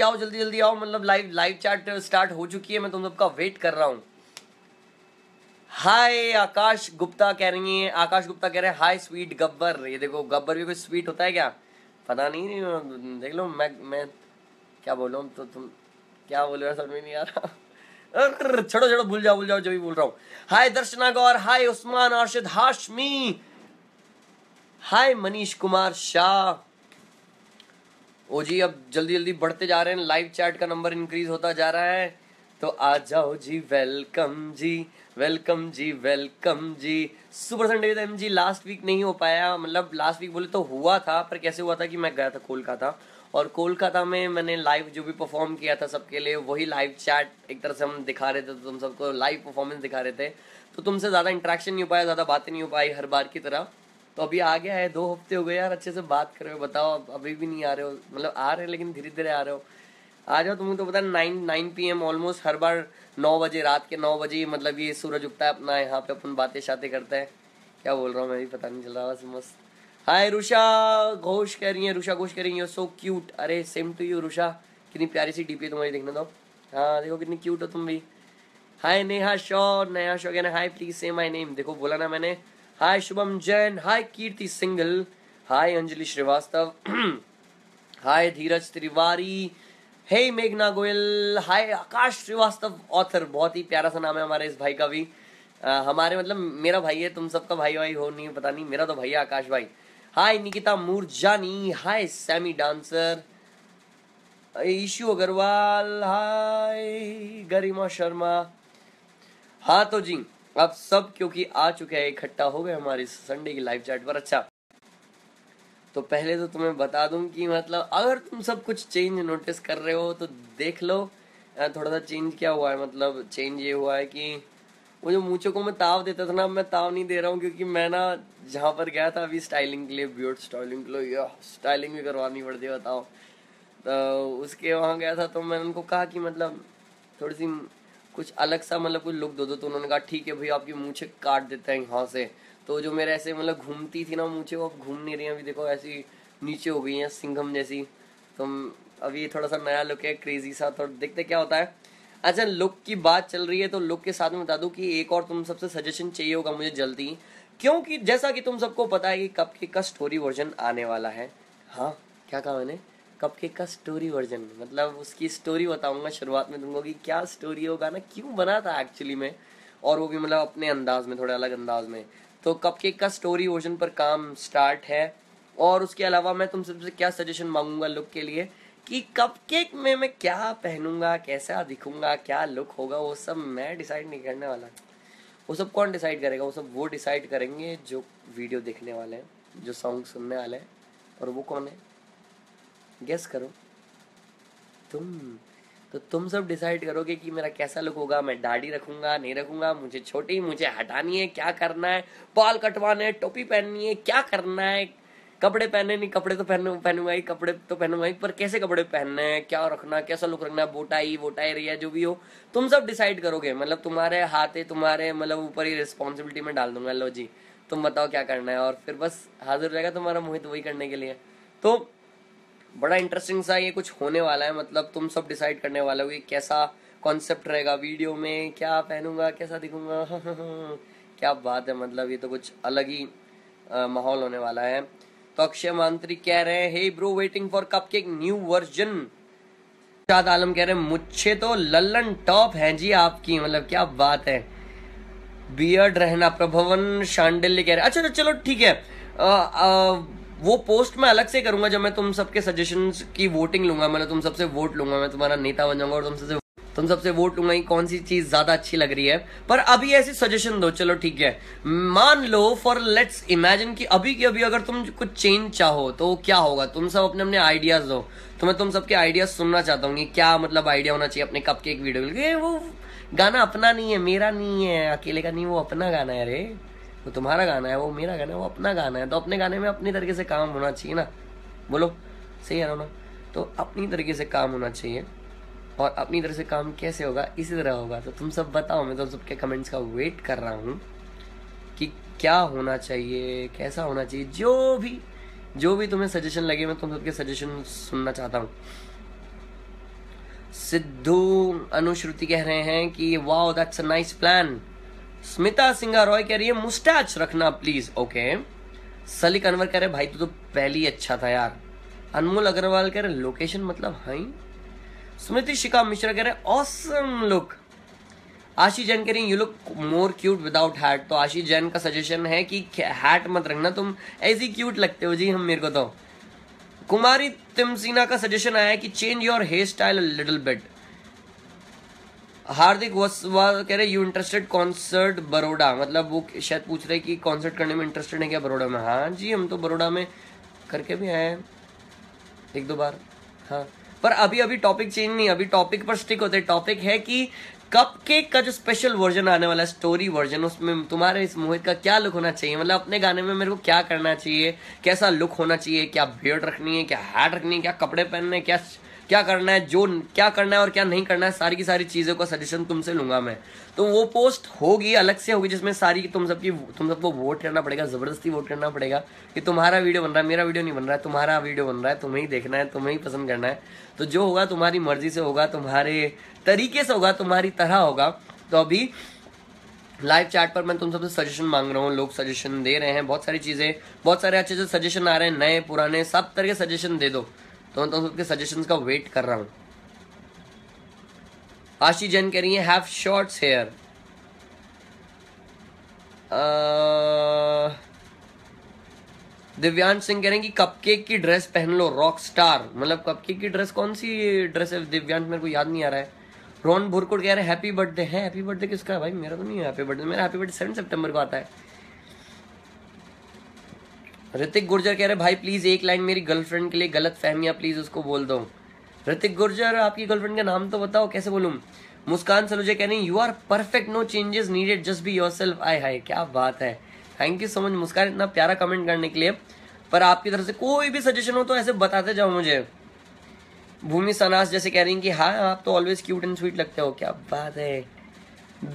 आओ, जल्दी जल्दी आओ, मतलब लाइव चैट स्टार्ट हो चुकी है, मैं तुम सबका वेट कर रहा हूँ। हाय आकाश गुप्ता कह रही है, आकाश गुप्ता कह रहे हैं हाय स्वीट गब्बर। ये देखो गब्बर भी कोई स्वीट होता है क्या, पता नहीं, देख लो मैं क्या बोल रहा हूँ तो तुम क्या बोल रहे हो समझ में नहीं आ रहा। छोड़ो छोड़ो, भूल जाओ जो भी बोल रहा हूँ। हाय दर्शना गौर, हाय उस्मान अर्शद हाशमी, हाय मनीष कुमार शाह। ओ जी, अब जल्दी जल्दी बढ़ते जा रहे हैं, लाइव चैट का नंबर इंक्रीज होता जा रहा है, तो आ जाओ जी। वेलकम जी, वेलकम जी, वेलकम जी। Super Sunday with MG last week नहीं हो पाया, मतलब लास्ट वीक बोले तो हुआ था, पर कैसे हुआ था कि मैं गया था कोलकाता, और कोलकाता में मैंने लाइव जो भी परफॉर्म किया था सबके लिए, वही लाइव चैट एक तरह से हम दिखा रहे थे, तो तुम सबको लाइव परफॉर्मेंस दिखा रहे थे, तो तुमसे ज़्यादा इंटरेक्शन नहीं हो पाया, ज़्यादा बातें नहीं हो पाई हर बार की तरह। तो अभी आ गया है, 2 हफ्ते हो गए यार अच्छे से बात कर रहे हो, बताओ अभी भी नहीं आ रहे हो, मतलब आ रहे लेकिन धीरे धीरे आ रहे हो। आ जाओ, तुमको तो पता है 9 PM ऑलमोस्ट हर बार 9 बजे, रात के 9 बजे, मतलब ये सूरज उगता है अपना, यहाँ पे अपन बातें शातें करते हैं। क्या बोल रहा हूँ मैं भी पता नहीं चल रहा, बस मस्त। हाय रुषा घोष कह रही है, रुषा घोष कह रही है सो क्यूट। अरे सेम टू यू रुषा, कितनी प्यारी सी डीपी है तुम्हारी, देखने दो। हाँ देखो कितनी क्यूट हो तुम भी। हाय नेहा शो, नेहा शो कहना hi please say my name, देखो बोला ना मैंने। हाय शुभम जैन, हाय कीर्ति सिंघल, हाय अंजलि श्रीवास्तव, हाय धीरज तिवारी, हे मेघना गोयल, हाय आकाश श्रीवास्तव ऑथर, बहुत ही प्यारा सा नाम है हमारे इस भाई का भी। हमारे मतलब मेरा भाई है, तुम सबका भाई भाई हो नहीं पता नहीं, मेरा तो भाई है आकाश भाई। Hi Nikita Moorjani, hi Sammy dancer, Ishu Agarwal, hi Garima Sharma. हाँ तो जी, अब सब क्योंकि आ चुके हैं, इकट्ठा हो गए हमारी संडे की लाइव चैट पर। अच्छा तो पहले तो तुम्हें बता दूं कि मतलब अगर तुम सब कुछ चेंज नोटिस कर रहे हो तो देख लो, थोड़ा सा चेंज क्या हुआ है, मतलब चेंज ये हुआ है कि वो जो मूँछों को मैं ताव देता था ना, मैं ताव नहीं दे रहा हूँ, क्योंकि मैं ना जहाँ पर गया था अभी स्टाइलिंग के लिए, ब्यूट स्टाइलिंग के लिए, स्टाइलिंग भी करवानी पड़ती है बताओ, तो उसके वहाँ गया था, तो मैंने उनको कहा कि मतलब थोड़ी सी कुछ अलग सा मतलब कुछ लुक दो, तो उन्होंने कहा ठीक है भैया आपकी मूँछें काट देते हैं यहाँ से। तो जो मेरे ऐसे मतलब घूमती थी ना मूँछें, वो अब घूम नहीं रही हैं, अभी देखो ऐसी नीचे हो गई हैं सिंघम जैसी। तो अभी थोड़ा सा नया लुक है, क्रेजी सा, थोड़ा देखते क्या होता है। अच्छा लुक की बात चल रही है तो लुक के साथ में बता दूं कि एक और तुम सबसे सजेशन चाहिए होगा मुझे जल्दी, क्योंकि जैसा कि तुम सबको पता है कि कपकेक का स्टोरी वर्जन आने वाला है। हाँ क्या कहा मैंने, कपकेक का स्टोरी वर्जन, मतलब उसकी स्टोरी बताऊंगा शुरुआत में तुमको कि क्या स्टोरी होगा ना, क्यों बना था एक्चुअली में, और वो भी मतलब अपने अंदाज में, थोड़े अलग अंदाज में। तो कपकेक का स्टोरी वर्जन पर काम स्टार्ट है, और उसके अलावा मैं तुम सबसे क्या सजेशन मांगूंगा लुक के लिए कि कपकेक में मैं क्या पहनूंगा, कैसा दिखूंगा, क्या लुक होगा, वो सब मैं डिसाइड नहीं करने वाला। वो सब कौन डिसाइड करेगा, वो सब वो डिसाइड करेंगे जो वीडियो देखने वाले हैं, जो सॉन्ग सुनने वाले हैं। और वो कौन है गेस करो तुम, तो तुम सब डिसाइड करोगे कि मेरा कैसा लुक होगा, मैं दाढ़ी रखूंगा नहीं रखूंगा, मुझे छोटी मुझे हटानी है क्या करना है, बाल कटवाने है, टोपी पहननी है क्या करना है, कपड़े पहने नहीं, कपड़े तो पहनूंगा ही, कपड़े तो पहनूंगा ही, पर कैसे कपड़े पहनने हैं, क्या रखना, कैसा लुक रखना है, बोटाई वोटाई रही है जो भी हो, तुम सब डिसाइड करोगे। मतलब तुम्हारे हाथ है, तुम्हारे मतलब ऊपर ही रिस्पॉन्सिबिलिटी में डाल दूंगा, लो जी तुम बताओ क्या करना है, और फिर बस हाजिर रहेगा तुम्हारा मोहित वही करने के लिए। तो बड़ा इंटरेस्टिंग सा ये कुछ होने वाला है, मतलब तुम सब डिसाइड करने वाले हो कि कैसा कॉन्सेप्ट रहेगा वीडियो में, क्या पहनूंगा, कैसा दिखूंगा। क्या बात है, मतलब ये तो कुछ अलग ही माहौल होने वाला है। तो अक्षय मांत्री कह रहे हैं hey bro waiting for cupcake new version. Shad Alam कह रहे हैं मुझे तो लल्लन टॉप है जी आपकी, मतलब क्या बात है, बियर्ड रहना। प्रभवन शांडिल्य कह रहे हैं अच्छा चलो ठीक है, वो पोस्ट मैं अलग से करूंगा जब मैं तुम सबके सजेशंस की वोटिंग लूंगा, मतलब तुम सबसे वोट लूंगा, मैं तुम्हारा नेता बन जाऊंगा और तुम सबसे वोट लूंगा कि कौन सी चीज ज्यादा अच्छी लग रही है। पर अभी ऐसी सजेशन दो, चलो ठीक है, मान लो फॉर लेट्स इमेजिन कि अभी की अभी अगर तुम कुछ चेंज चाहो तो क्या होगा, तुम सब अपने अपने आइडियाज दो, तो मैं तुम सबके आइडियाज सुनना चाहता हूँ कि क्या मतलब आइडिया होना चाहिए अपने कपकेक वीडियो के लिए। वो गाना अपना नहीं है, मेरा नहीं है, अकेले का नहीं, वो अपना गाना है रे, वो तुम्हारा गाना है, वो मेरा गाना है, वो अपना गाना है, तो अपने गाने में अपने तरीके से काम होना चाहिए ना, बोलो सही है ना, तो अपनी तरीके से काम होना चाहिए, और अपनी तरह से काम कैसे होगा, इसी तरह होगा। तो तुम सब बताओ, मैं तुम सबके कमेंट्स का वेट कर रहा हूँ कि क्या होना चाहिए, कैसा होना चाहिए, जो भी तुम्हें सजेशन लगे मैं तुम सबके सजेशन सुनना चाहता हूँ। सिद्धू अनुश्रुति कह रहे हैं कि wow that's a nice plan. Smita Singha Roy कह रही है मुस्टैच रखना प्लीज। ओके। सलीक अनवर कह रहे भाई तू तो पहले ही अच्छा था यार। अनमोल अग्रवाल कह रहे लोकेशन मतलब हाई। स्मृति शिखा मिश्रा कह रहे ऑसम लुक। आशी जैन कह रही you look more cute without hat. तो आशी जैन का सजेशन है कि हैट मत रखना, तुम ऐसी क्यूट लगते हो जी हम मेरे को। तो कुमारी तिमसीना का सजेशन आया कि change your hair style a little bit. Hardik Vasava कह रहे यू इंटरेस्टेड कॉन्सर्ट बड़ौदा। मतलब वो शायद पूछ रहे कि कॉन्सर्ट करने में इंटरेस्टेड है क्या बड़ौदा में। हाँ जी हम तो बड़ौदा में करके भी आए हैं एक दो बार। हाँ पर अभी अभी टॉपिक चेंज नहीं, अभी टॉपिक पर स्टिक होते। टॉपिक है कि कपकेक का जो स्पेशल वर्जन आने वाला है स्टोरी वर्जन, उसमें तुम्हारे इस मोहित का क्या लुक होना चाहिए। मतलब अपने गाने में मेरे को क्या करना चाहिए, कैसा लुक होना चाहिए, क्या बियर्ड रखनी है, क्या हैट रखनी है, क्या कपड़े पहनने, क्या करना है, जो क्या करना है और क्या नहीं करना है, सारी की सारी चीज़ों का सजेशन तुमसे लूंगा मैं। तो वो पोस्ट होगी, अलग से होगी, जिसमें सारी तुम सबको वोट करना पड़ेगा, ज़बरदस्ती वोट करना पड़ेगा कि तुम्हारा वीडियो बन रहा है, मेरा वीडियो नहीं बन रहा है, तुम्हारा वीडियो बन रहा है, तुम्हें ही देखना है, तुम्हें ही पसंद करना है। तो जो होगा तुम्हारी मर्जी से होगा, तुम्हारे तरीके से होगा, तुम्हारी तरह होगा। तो अभी लाइव चैट पर मैं तुम सबसे सजेशन मांग रहा हूँ, लोग सजेशन दे रहे हैं, बहुत सारी चीज़ें, बहुत सारे अच्छे अच्छे सजेशन आ रहे हैं, नए पुराने सब तरह के सजेशन दे दो। तो मैं तुम सबके सजेशंस का वेट कर रहा हूँ। आशी जैन कह रही है have shorts hair. Divyansh Singh कह रहे हैं कि कपकेक की ड्रेस पहन लो रॉक स्टार। मतलब कपकेक की ड्रेस कौन सी ड्रेस है दिव्यांश, मेरे को याद नहीं आ रहा है। रोहन भुरकुट कह रहे हैं हैप्पी बर्थडे है। हैप्पी बर्थडे किसका है भाई, मेरा तो नहीं है हैप्पी बर्थडे, मेरा हैप्पी बर्थडे 7 सितंबर को आता है। ऋतिक गुर्जर कह रहे भाई प्लीज़ एक लाइन मेरी गर्लफ्रेंड के लिए गलत फहमियाँ प्लीज़ उसको बोल दो। ऋतिक गुर्जर आपकी गर्लफ्रेंड का नाम तो बताओ, कैसे बोलूँ। मुस्कान सलूजा कह रही you are perfect, no changes needed, just be yourself. आय हाय क्या बात है, thank you so much Muskan इतना प्यारा कमेंट करने के लिए। पर आपकी तरफ से कोई भी सजेशन हो तो ऐसे बताते जाओ मुझे। भूमि सनास जैसे कह रही कि हाँ आप तो ऑलवेज क्यूट एंड स्वीट लगते हो, क्या बात है।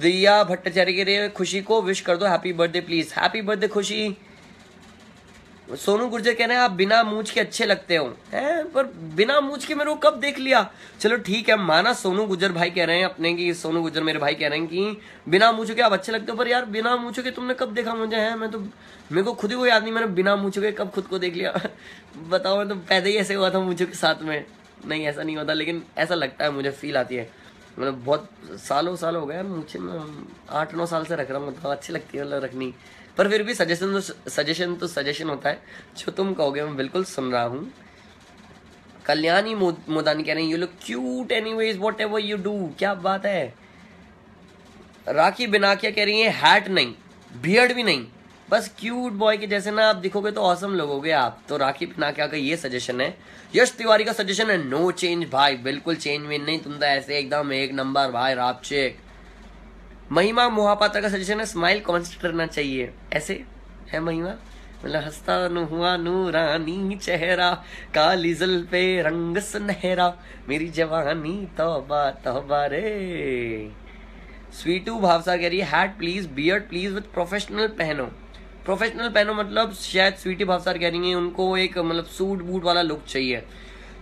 दिया भट्टाचार्य कह रही है खुशी को विश कर दो happy birthday please, happy birthday Khushi. Sonu Gurjar कह रहे हैं आप बिना मूछ के अच्छे लगते हो। हैं पर बिना मूछ के मेरे को कब देख लिया। चलो ठीक है माना, सोनू गुर्जर भाई कह रहे हैं अपने कि सोनू गुर्जर मेरे भाई कह रहे हैं कि बिना मूछों के आप अच्छे लगते हो। पर यार बिना मूछों के तुमने कब देखा मुझे, हैं मैं तो मेरे को खुद ही वो याद नहीं, मैंने बिना मूछों के कब खुद को देख लिया। बताओ मैं तो पैदा ही ऐसे हुआ था मूछों के साथ में, नहीं ऐसा नहीं होता लेकिन ऐसा लगता है मुझे, फील आती है। मतलब बहुत सालों साल हो गए मूछे में, 8-9 साल से रख रहा हूँ, मतलब अच्छी लगती है मतलब रखनी। पर फिर भी सजेशन होता है, जो तुम कहोगे मैं बिल्कुल सुन रहा हूँ। कल्याणी मोदानी कह रहे हैं you look cute anyways whatever you do, क्या बात है। राखी बिनाकिया कह रही है हैट नहीं, बियर्ड भी नहीं, बस क्यूट बॉय के जैसे ना आप दिखोगे तो औसम लगोगे आप। तो राखी बिनाकिया का ये सजेशन है। यश तिवारी का सजेशन है नो चेंज भाई, बिल्कुल चेंज में नहीं, तुम तो ऐसे एकदम एक नंबर भाई रापचेक। महिमा मोहापात्रा का सजेशन है स्माइल कॉन्स्टेंट करना चाहिए। ऐसे है महिमा, मतलब हंसता हुआ नूरानी चेहरा, काली जुल्फे रंग सुनहरा, मेरी जवानी तौबा तौबा रे। स्वीटू भावसा कह रही है hat please, beard please with professional पहनो। प्रोफेशनल पहनो मतलब शायद स्वीटी भावसा कह रही है उनको एक मतलब सूट बूट वाला लुक चाहिए।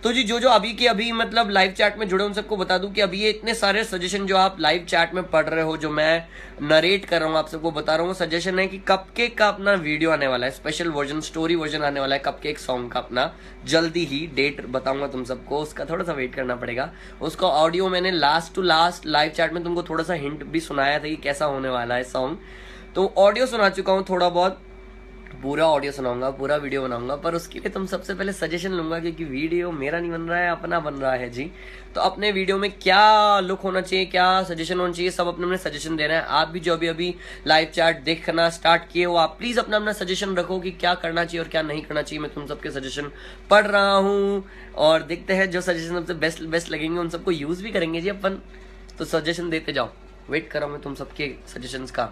तो जी जो जो अभी के अभी मतलब लाइव चैट में जुड़े उन सबको बता दूं कि अभी ये इतने सारे सजेशन जो आप लाइव चैट में पढ़ रहे हो, जो मैं नरेट कर रहा हूँ आप सबको बता रहा हूँ, सजेशन है कि कपकेक का अपना वीडियो आने वाला है, स्पेशल वर्जन स्टोरी वर्जन आने वाला है कपकेक सॉन्ग का अपना, जल्दी ही डेट बताऊंगा तुम सबको, उसका थोड़ा सा वेट करना पड़ेगा। उसका ऑडियो मैंने last to last live chat में तुमको थोड़ा सा हिंट भी सुनाया था कि कैसा होने वाला है सॉन्ग, तो ऑडियो सुना चुका हूँ थोड़ा बहुत, पूरा ऑडियो सुनाऊंगा, पूरा वीडियो बनाऊंगा। पर उसके लिए तुम सबसे पहले सजेशन लूंगा क्योंकि वीडियो मेरा नहीं बन रहा है, अपना बन रहा है जी। तो अपने वीडियो में क्या लुक होना चाहिए, क्या सजेशन होना चाहिए, सब अपने अपने सजेशन देना है। आप भी जो अभी अभी लाइव चैट देखना स्टार्ट किए हो, आप प्लीज़ अपना अपना सजेशन रखो कि क्या करना चाहिए और क्या नहीं करना चाहिए। मैं तुम सबके सजेशन पढ़ रहा हूँ और देखते हैं जो सजेशन सबसे बेस्ट बेस्ट लगेंगे उन सबको यूज़ भी करेंगे जी अपन। तो सजेशन देते जाओ, वेट कर रहा हूँ मैं तुम सबके सजेशंस का।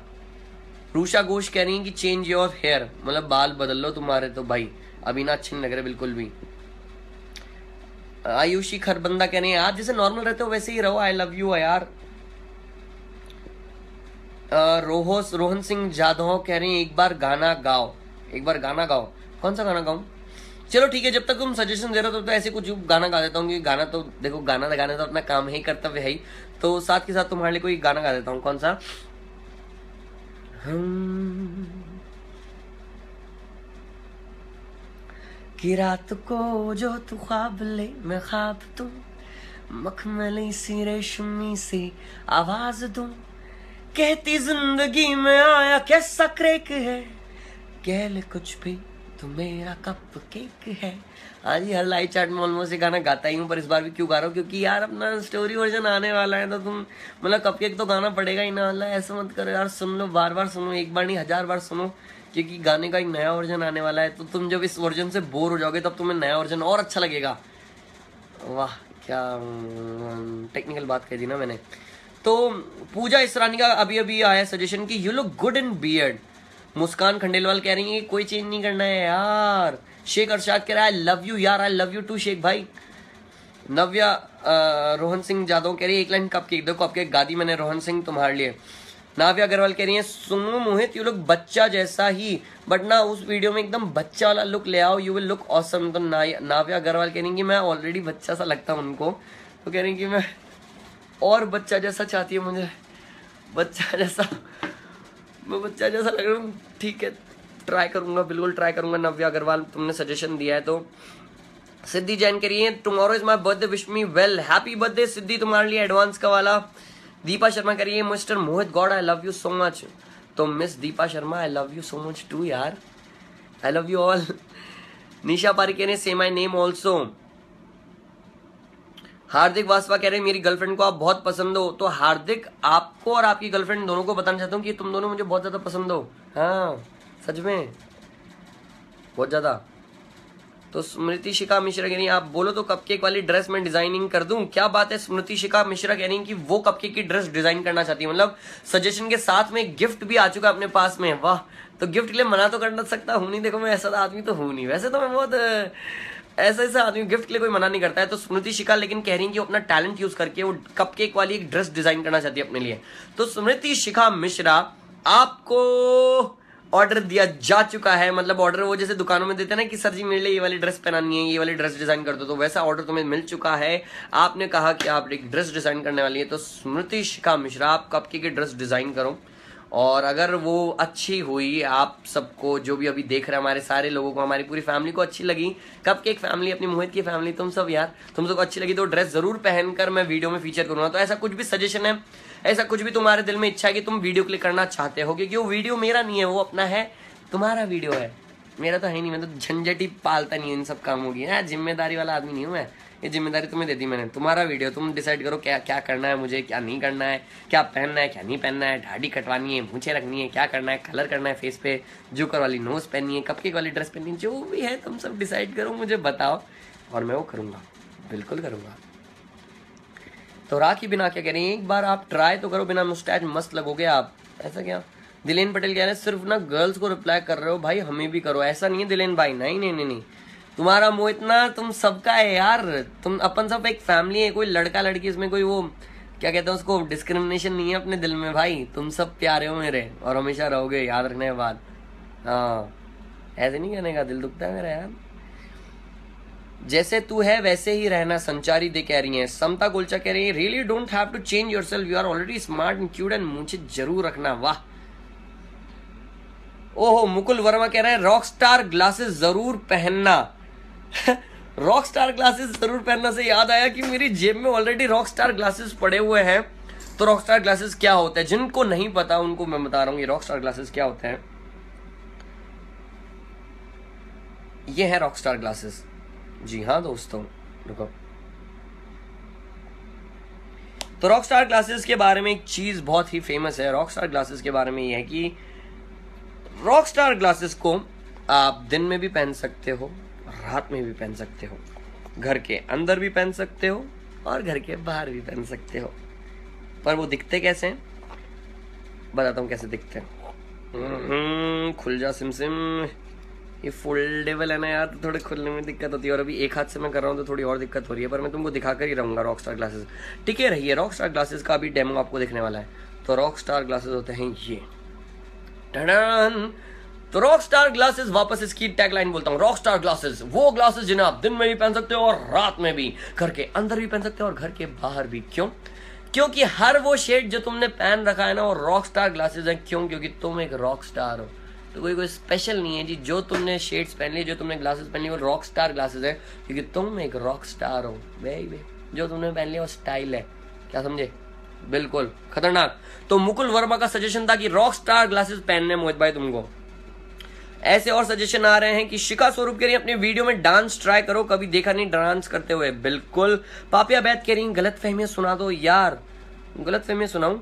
रूषा घोष कह रही है कि चेंज योर हेयर, मतलब बाल बदल लो तुम्हारे तो भाई अभी ना अच्छे नहीं लग रहे बिल्कुल भी। आयुषी खरबंदा कह रही है आप जैसे नॉर्मल रहते हो वैसे ही रहो, आई लव यू यार। रोहन सिंह जाधव कह रही है एक बार गाना गाओ, कौन सा गाना गाऊं, चलो ठीक है, जब तक तुम सजेशन दे रहे हो तब तक ऐसे कुछ गाना गा देता हूँ, क्योंकि गाना तो देखो गाना लगाने तो अपना काम ही कर्तव्य है ही, तो साथ के साथ तुम्हारे लिए कोई गाना गा देता हूँ। कौन सा? कि रात को जो तू ख्वाब ले मैं ख्वाब दूं, मखमली सी रेशमी सी आवाज दूं, कहती जिंदगी में आया कैसा क्रेक है, कह ले कुछ भी तो मेरा कप केक है। हाँ जी, हर लाइव चैट में ऑलमोस्ट ये गाना गाता ही हूँ, पर इस बार भी क्यों गा रहा हूँ, क्योंकि यार अपना स्टोरी वर्जन आने वाला है तो तुम मतलब कपकेक तो गाना पड़ेगा ही ना। अल्लाह ऐसा मत करो यार, सुन लो, बार बार सुनो, एक बार नहीं 1000 बार सुनो, क्योंकि गाने का एक नया वर्जन आने वाला है। तो तुम जब इस वर्जन से बोर हो जाओगे तब तुम्हें नया वर्जन और अच्छा लगेगा। वाह क्या टेक्निकल बात कह दी ना मैंने। तो पूजा इसरानी का अभी अभी आया सजेशन कि you look good in beard. Muskan Khandelwal कह रही है कोई चेंज नहीं करना है यार। शेख अरशाद कह रहा है आई लव यू यार, I love you too Sheikh भाई। नव्या रोहन सिंह जादव कह रही है एक लाइन कपकेक दो, कपकेक गादी मैंने रोहन सिंह तुम्हारे लिए। नाव्या अग्रवाल कह रही है सुनो मोहित, यू लुक बच्चा जैसा ही, बट ना उस वीडियो में एकदम बच्चा वाला लुक ले आओ, यू विल लुक ऑसम। तो नाव्या अग्रवाल कह रही है कि मैं ऑलरेडी बच्चा सा लगता हूँ उनको, तो कह रही है कि मैं और बच्चा जैसा चाहती हूँ, मुझे बच्चा जैसा, मैं बच्चा जैसा लग रहा हूँ। ठीक है, ट्राई करूँगा, बिल्कुल ट्राई करूँगा। नव्या अग्रवाल तुमने सजेशन दिया है। तो सिद्धि जैन कह रही है tomorrow is my birthday, wish me well, happy birthday Siddhi तुम्हारे लिए एडवांस का वाला। दीपा शर्मा कह रही है mister Mohit Gaur I love you so much. तो miss Deepa Sharma I love you so much too यार, I love you all. Nisha Pari कह रही है say my name also. Hardik Vasava कह रहे हैं मेरी गर्लफ्रेंड को आप बहुत पसंद हो। तो हार्दिक, आपको और आपकी गर्लफ्रेंड दोनों को बताना चाहता हूँ कि तुम दोनों मुझे बहुत ज़्यादा पसंद हो। हाँ सच में बहुत ज़्यादा। तो स्मृति शिखा मिश्रा कह रही आप बोलो तो कपकेक वाली ड्रेस में डिजाइनिंग कर दूं। क्या बात है स्मृति शिखा मिश्रा कह रही कि वो कपकेक की ड्रेस डिजाइन करना चाहती है, मतलब सजेशन के साथ में गिफ्ट भी आ चुका अपने पास में। वाह, तो गिफ्ट के लिए मना तो करना सकता हूँ नहीं, देखो मैं ऐसा आदमी तो हूँ नहीं, वैसे तो मैं बहुत ऐसा आदमी, गिफ्ट के लिए कोई मना नहीं करता है। तो स्मृति शिखा लेकिन कह रही कि वो अपना टैलेंट यूज करके वो कपकेक वाली एक ड्रेस डिजाइन करना चाहती है अपने लिए। तो स्मृति शिखा मिश्रा आपको ऑर्डर दिया जा चुका है, मतलब ऑर्डर वो जैसे दुकानों में देते हैं ना कि सर जी मेरे लिए ये वाली ड्रेस पहनानी है, ये वाली ड्रेस डिजाइन कर दो, तो वैसा ऑर्डर तुम्हें मिल चुका है। आपने कहा कि आप एक ड्रेस डिजाइन करने वाली है, तो स्मृति शिखा मिश्रा आप कपकेक की ड्रेस डिजाइन करो, और अगर वो अच्छी हुई, आप सबको जो भी अभी देख रहे हैं, हमारे सारे लोगों को, हमारी पूरी फैमिली को अच्छी लगी, कपकेक फैमिली, अपनी मोहित की फैमिली, तुम सब यार, तुम सबको अच्छी लगी तो ड्रेस जरूर पहनकर मैं वीडियो में फीचर करूंगा। तो ऐसा कुछ भी सजेशन है, ऐसा कुछ भी तुम्हारे दिल में इच्छा है कि तुम वीडियो क्लिक करना चाहते हो, क्योंकि वो वीडियो मेरा नहीं है, वो अपना है, तुम्हारा वीडियो है, मेरा तो है नहीं। मैं तो झंझट ही पालता नहीं इन सब कामों की, ना जिम्मेदारी वाला आदमी नहीं हूँ मैं, ये जिम्मेदारी तुम्हें दे दी मैंने। तुम्हारा वीडियो, तुम डिसाइड करो क्या क्या करना है मुझे, क्या नहीं करना है, क्या पहनना है, क्या नहीं पहनना है, दाढ़ी कटवानी है, मूंछें रखनी है, क्या करना है, कलर करना है फेस पे, जोकर वाली नोज पहननी है, कपकेक वाली ड्रेस पहननी है, जो भी है तुम सब डिसाइड करो, मुझे बताओ और मैं वो करूँगा, बिल्कुल करूँगा। तो राखी बिना क्या कह रही है एक बार आप ट्राई तो करो, बिना मुस्टैच मस्त लगोगे आप, ऐसा क्या। दिलेन पटेल कह रहे हैं सिर्फ ना गर्ल्स को रिप्लाई कर रहे हो भाई, हमें भी करो। ऐसा नहीं है दिलेन भाई, नहीं नहीं नहीं, नहीं। तुम्हारा मोहित ना तुम सबका है यार, तुम अपन सब एक फैमिली है, कोई लड़का लड़की इसमें कोई वो क्या कहते हैं उसको, डिस्क्रिमिनेशन नहीं है अपने दिल में भाई, तुम सब प्यारे हो मेरे और हमेशा रहोगे, याद रखने के बाद। हाँ ऐसे नहीं कहने का, दिल दुखता है मेरा यार। जैसे तू है वैसे ही रहना, संचारी दे कह रही है। समता गोलचा कह रही है really don't have to change yourself, you are already smart and cute and मुझे जरूर रखना। वाह। ओहो मुकुल वर्मा कह रहे हैं रॉकस्टार ग्लासेस जरूर पहनना। रॉकस्टार ग्लासेस जरूर पहनना से याद आया कि मेरी जेब में ऑलरेडी रॉकस्टार ग्लासेस पड़े हुए हैं। तो रॉकस्टार ग्लासेस क्या होता है, जिनको नहीं पता उनको मैं बता रहा हूँ ये रॉकस्टार ग्लासेस क्या होते हैं। ये है रॉकस्टार ग्लासेस। जी हाँ दोस्तों रुको, तो रॉकस्टार ग्लासेस के बारे में एक चीज बहुत ही फेमस है। रॉकस्टार ग्लासेस के बारे में यह है कि रॉकस्टार ग्लासेस को आप दिन में भी पहन सकते हो, रात में भी पहन सकते हो, घर के अंदर भी पहन सकते हो और घर के बाहर भी पहन सकते हो। पर वो दिखते कैसे हैं बताता हूँ कैसे दिखते हैं। खुल जा सिम सिम, ये फोल्डेबल है ना यार, तो थोड़े खुलने में दिक्कत होती है, और अभी एक हाथ से मैं कर रहा हूँ तो थोड़ी और दिक्कत हो रही है, पर मैं तुमको दिखा कर ही रहूँगा रॉकस्टार ग्लासेस। टिके रहिए, रॉकस्टार ग्लासेस का अभी डेमो आपको दिखने वाला है। तो रॉकस्टार ग्लासेस होते हैं ये, तो रॉक स्टार ग्लासेस वापस इसकी टैगलाइन बोलता हूं, रॉक स्टार ग्लासेस, वो ग्लासेस जिन्हें आप दिन में भी पहन सकते हो और रात में भी, घर के अंदर भी पहन सकते हो और घर के बाहर भी। क्यों? क्योंकि हर वो शेड जो तुमने पहन रखा है ना वो रॉक स्टार ग्लासेस है। क्यों? क्योंकि तुम एक रॉक स्टार हो, तो कोई स्पेशल नहीं है जी। जो तुमने शेड्स पहन लिए, जो तुमने ग्लासेस पहन लिए, वो रॉक स्टार ग्लासेस है, क्योंकि तुम एक रॉक स्टार हो बेबी। जो तुमने पहन लिया वो स्टाइल है, क्या समझे? बिल्कुल खतरनाक। तो मुकुल वर्मा का सजेशन था कि रॉक स्टार ग्लासेस पहनने मोहित भाई तुमको। ऐसे और सजेशन आ रहे हैं कि शिखा स्वरूप कह रही अपने वीडियो में डांस ट्राई करो, कभी देखा नहीं डांस करते हुए। बिल्कुल। पापिया बैद कह रही गलत फहमियां सुना दो यार, गलत फहमियां सुनाऊं?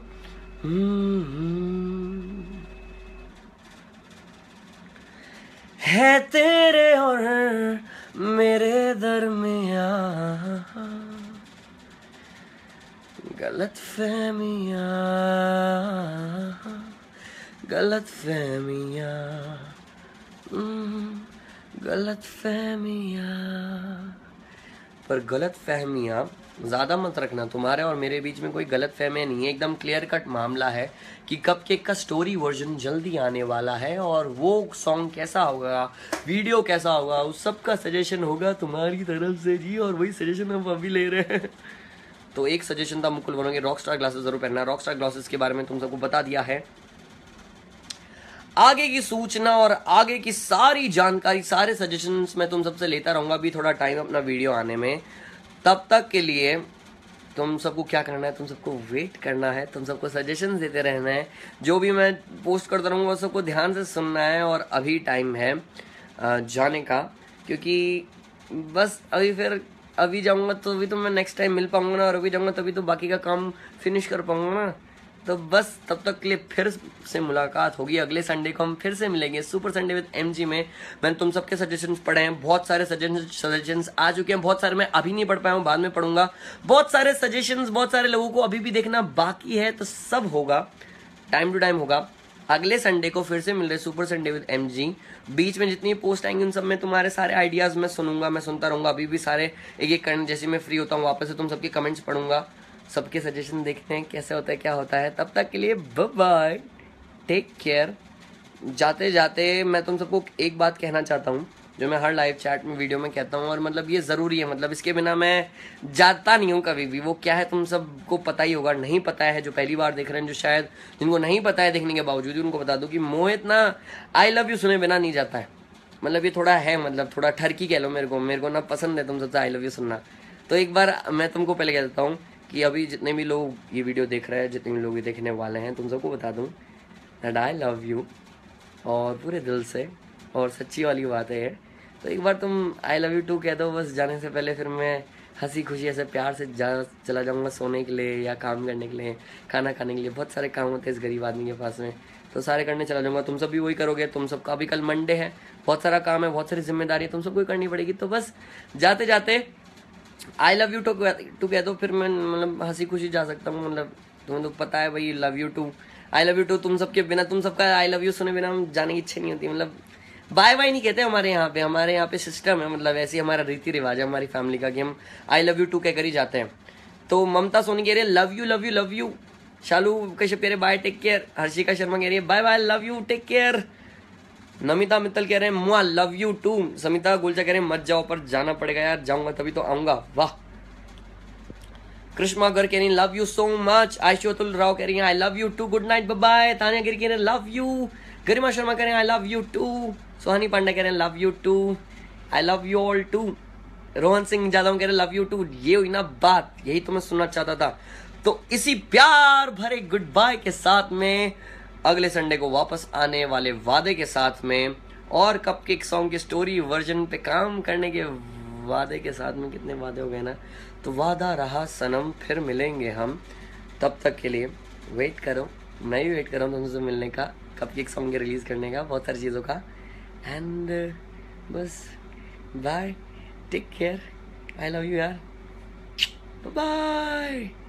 है तेरे और मेरे दरमियां गलत फहमियाँ ज़्यादा मत रखना। तुम्हारे और मेरे बीच में कोई गलत फहमियाँ नहीं है, एकदम क्लियर कट मामला है कि कपकेक का स्टोरी वर्जन जल्दी आने वाला है, और वो सॉन्ग कैसा होगा, वीडियो कैसा होगा, उस सब का सजेशन होगा तुम्हारी तरफ से जी, और वही सजेशन हम अभी ले रहे हैं। तो एक सजेशन था मुकुल बनोगे रॉक स्टार ग्लासेस जरूर पहनना। रॉक स्टार ग्लासेस के बारे में तुम सबको बता दिया है। आगे की सूचना और आगे की सारी जानकारी, सारे सजेशंस मैं तुम सबसे लेता रहूंगा। अभी थोड़ा टाइम अपना वीडियो आने में, तब तक के लिए तुम सबको क्या करना है, तुम सबको वेट करना है, तुम सबको सजेशंस देते रहना है, जो भी मैं पोस्ट करता रहूँगा उस सबको ध्यान से सुनना है। और अभी टाइम है जाने का, क्योंकि बस अभी फिर अभी जाऊंगा तो अभी तो मैं नेक्स्ट टाइम मिल पाऊंगा ना, और अभी जाऊंगा तभी तो बाकी का काम फिनिश कर पाऊंगा ना। तो बस तब तक के लिए फिर से मुलाकात होगी, अगले संडे को हम फिर से मिलेंगे सुपर संडे विद एमजी में। मैंने तुम सबके सजेशंस पढ़े हैं, बहुत सारे सजेशंस आ चुके हैं, बहुत सारे मैं अभी नहीं पढ़ पाया हूँ, बाद में पढ़ूंगा। बहुत सारे सजेशंस, बहुत सारे लोगों को अभी भी देखना बाकी है, तो सब होगा, टाइम टू टाइम होगा। अगले संडे को फिर से मिल रहे सुपर संडे विद एमजी। बीच में जितनी पोस्ट आएंगी उन सब में तुम्हारे सारे आइडियाज़ मैं सुनूंगा, मैं सुनता रहूँगा। अभी भी सारे एक एक करने, जैसे मैं फ्री होता हूँ वापस से तुम सबके कमेंट्स पढ़ूंगा, सबके सजेशन देखते हैं कैसे होता है, क्या होता है। तब तक के लिए बाय, टेक केयर। जाते जाते मैं तुम सबको एक बात कहना चाहता हूँ, जो मैं हर लाइव चैट में, वीडियो में कहता हूँ, और मतलब ये ज़रूरी है, मतलब इसके बिना मैं जाता नहीं हूँ कभी भी। वो क्या है तुम सबको पता ही होगा, नहीं पता है जो पहली बार देख रहे हैं, जो शायद जिनको नहीं पता है देखने के बावजूद भी, उनको बता दूँ कि मोहित ना आई लव यू सुने बिना नहीं जाता है। मतलब ये थोड़ा है, मतलब थोड़ा ठरकी कह लो मेरे को ना पसंद है तुम सबसे आई लव यू सुनना। तो एक बार मैं तुमको पहले कह देता हूँ कि अभी जितने भी लोग ये वीडियो देख रहे हैं, जितने भी लोग ये देखने वाले हैं, तुम सबको बता दूँ दैट आई लव यू, और पूरे दिल से, और सच्ची वाली बात है। तो एक बार तुम आई लव यू टू कह दो बस जाने से पहले, फिर मैं हंसी खुशी ऐसे प्यार से चला जाऊँगा सोने के लिए, या काम करने के लिए, खाना खाने के लिए। बहुत सारे काम होते हैं इस गरीब आदमी के पास में, तो सारे करने चला जाऊँगा। तुम सब भी वही करोगे, तुम सबका अभी कल मंडे है, बहुत सारा काम है, बहुत सारी जिम्मेदारी है, तुम सबको करनी पड़ेगी। तो बस जाते जाते आई लव यू टू कह दो, फिर मैं मतलब हंसी खुशी जा सकता हूँ। मतलब तुम्हें तो पता है भाई love you too, I love you too, तुम सबके बिना, तुम सबका आई लव यू सुने बिना हम जाने की इच्छा नहीं होती। मतलब बाय बाय नहीं कहते हमारे यहाँ पे, हमारे यहाँ पे सिस्टम है, मतलब ऐसी हमारा रीति रिवाज है हमारी फैमिली का कि हम आई लव यू टू कहकर ही जाते हैं। तो ममता सोनी कह रही है love you love you love you. Shalu Kashyap कह रहे bye take care. Harshika Sharma कह रही है bye bye love you take care. Namita Mittal कह रहे हैं मुआ love you too. Samita Gulja कह रहे हैं मत जाओ, पर जाना पड़ेगा यार, जाऊँगा तभी तो आऊँगा। वाह। कृष्मा गर कह रही लव यू सो मच। आयशुतुल राव कह रही है I love you too, good night, bye. Tania Giri कह रहे हैं लव यू। गरिमा शर्मा कह रहे हैं I love you too. Sohani Pandey कह रहे हैं love you too, I love you all too. Rohan Singh Yadav कह रहे हैं लव यू टू। ये हुई ना बात, यही तो मैं सुनना चाहता था। तो इसी प्यार भरे गुड बाय के साथ में अगले संडे को वापस आने वाले वादे के साथ में, और कपकेक सॉन्ग के स्टोरी वर्जन पे काम करने के वादे के साथ में, कितने वादे हो गए ना। तो वादा रहा सनम, फिर मिलेंगे हम। तब तक के लिए वेट करो, मैं भी वेट कर रहा हूँ तुमसे मिलने का, कपकेक सॉन्ग के रिलीज़ करने का, बहुत सारी चीज़ों का। एंड बस bye, take care, I love you यार, बाय।